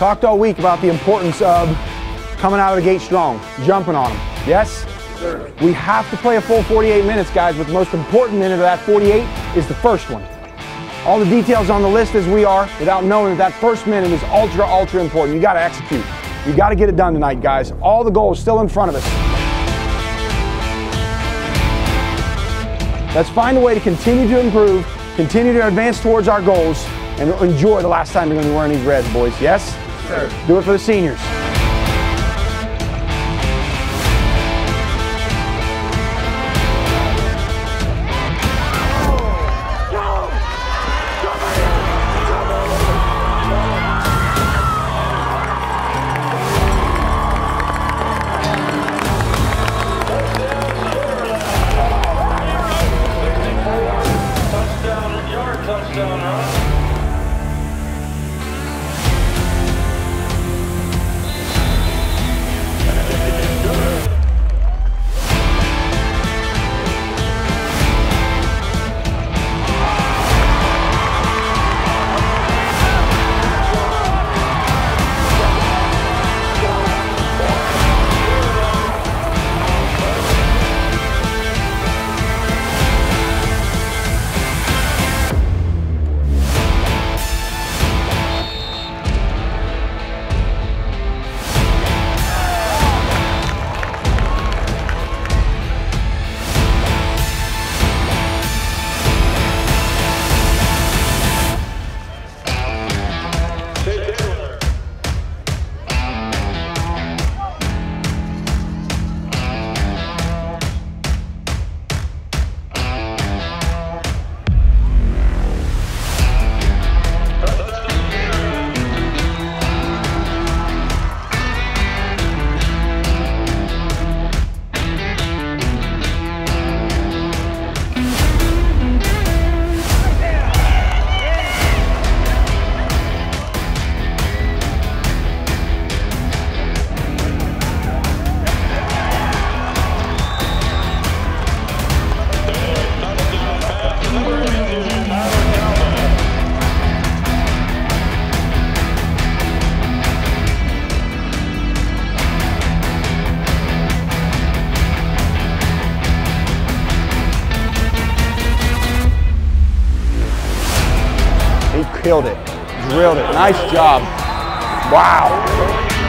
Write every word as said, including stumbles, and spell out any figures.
Talked all week about the importance of coming out of the gate strong, jumping on them. Yes? Sure. We have to play a full forty-eight minutes, guys, but the most important minute of that forty-eight is the first one. All the details on the list as we are, without knowing that that first minute is ultra, ultra important. You got to execute. You got to get it done tonight, guys. All the goals still in front of us. Let's find a way to continue to improve, continue to advance towards our goals, and enjoy the last time you're going to be wearing these reds, boys. Yes? Sure. Do it for the seniors. Killed it, drilled it, nice job, wow.